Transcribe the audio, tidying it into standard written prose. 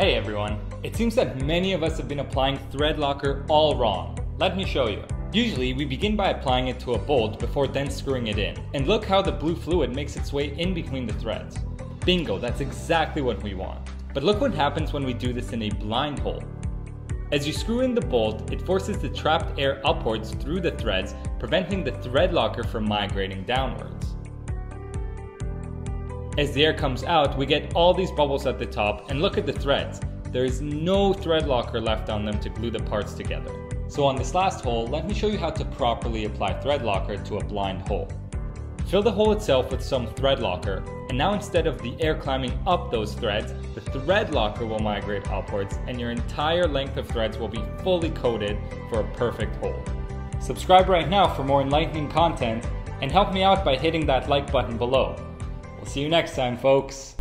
Hey everyone, it seems that many of us have been applying ThreadLocker all wrong. Let me show you. Usually we begin by applying it to a bolt before then screwing it in. And look how the blue fluid makes its way in between the threads. Bingo, that's exactly what we want. But look what happens when we do this in a blind hole. As you screw in the bolt, it forces the trapped air upwards through the threads, preventing the ThreadLocker from migrating downwards. As the air comes out, we get all these bubbles at the top, and look at the threads. There is no ThreadLocker left on them to glue the parts together. So on this last hole, let me show you how to properly apply ThreadLocker to a blind hole. Fill the hole itself with some ThreadLocker, and now instead of the air climbing up those threads, the ThreadLocker will migrate upwards, and your entire length of threads will be fully coated for a perfect hole. Subscribe right now for more enlightening content, and help me out by hitting that like button below. We'll see you next time, folks.